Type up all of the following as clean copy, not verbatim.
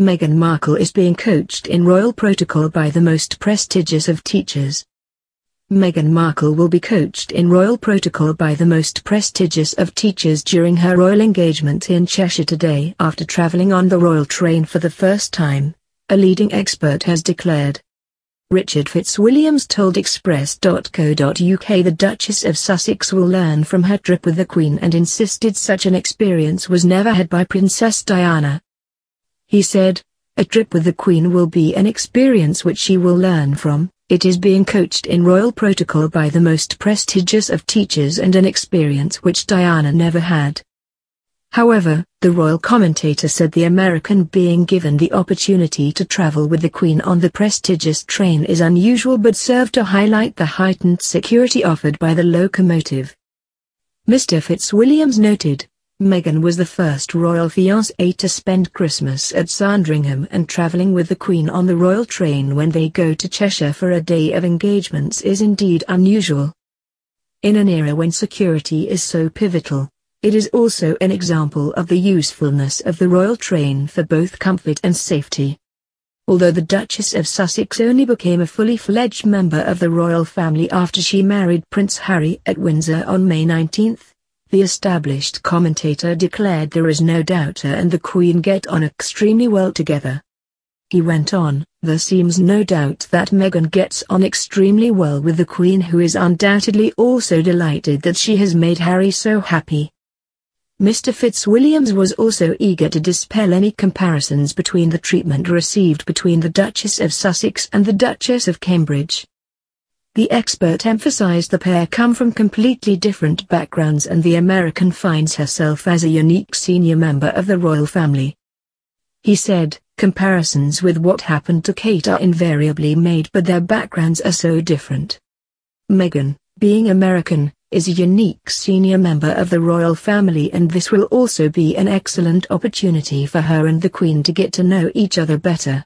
Meghan Markle is being coached in royal protocol by the most prestigious of teachers. Meghan Markle will be coached in royal protocol by the most prestigious of teachers during her royal engagement in Cheshire today after travelling on the Royal Train for the first time, a leading expert has declared. Richard Fitzwilliams told Express.co.uk the Duchess of Sussex will learn from her trip with the Queen and insisted such an experience was never had by Princess Diana. He said, "A trip with the Queen will be an experience which she will learn from. It is being coached in royal protocol by the most prestigious of teachers and an experience which Diana never had." However, the royal commentator said the American being given the opportunity to travel with the Queen on the prestigious train is unusual but served to highlight the heightened security offered by the locomotive. Mr. Fitzwilliams noted, Meghan was the first royal fiancée to spend Christmas at Sandringham, and travelling with the Queen on the Royal Train when they go to Cheshire for a day of engagements is indeed unusual. In an era when security is so pivotal, it is also an example of the usefulness of the Royal Train for both comfort and safety. Although the Duchess of Sussex only became a fully fledged member of the royal family after she married Prince Harry at Windsor on May 19, the established commentator declared there is no doubt her and the Queen get on extremely well together. He went on, "There seems no doubt that Meghan gets on extremely well with the Queen, who is undoubtedly also delighted that she has made Harry so happy." Mr. Fitzwilliams was also eager to dispel any comparisons between the treatment received between the Duchess of Sussex and the Duchess of Cambridge. The expert emphasized the pair come from completely different backgrounds and the American finds herself as a unique senior member of the royal family. He said, "Comparisons with what happened to Kate are invariably made, but their backgrounds are so different. Meghan, being American, is a unique senior member of the royal family, and this will also be an excellent opportunity for her and the Queen to get to know each other better.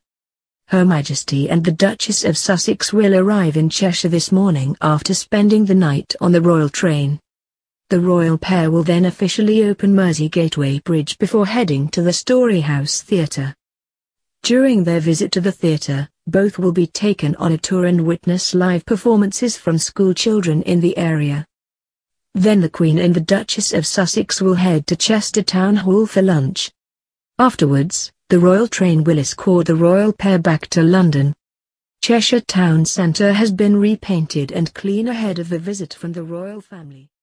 Her Majesty and the Duchess of Sussex will arrive in Cheshire this morning after spending the night on the Royal Train. The royal pair will then officially open Mersey Gateway Bridge before heading to the Storyhouse Theatre. During their visit to the theatre, both will be taken on a tour and witness live performances from school children in the area. Then the Queen and the Duchess of Sussex will head to Chester Town Hall for lunch. Afterwards, the Royal Train will escort the royal pair back to London." Cheshire Town Centre has been repainted and clean ahead of the visit from the royal family.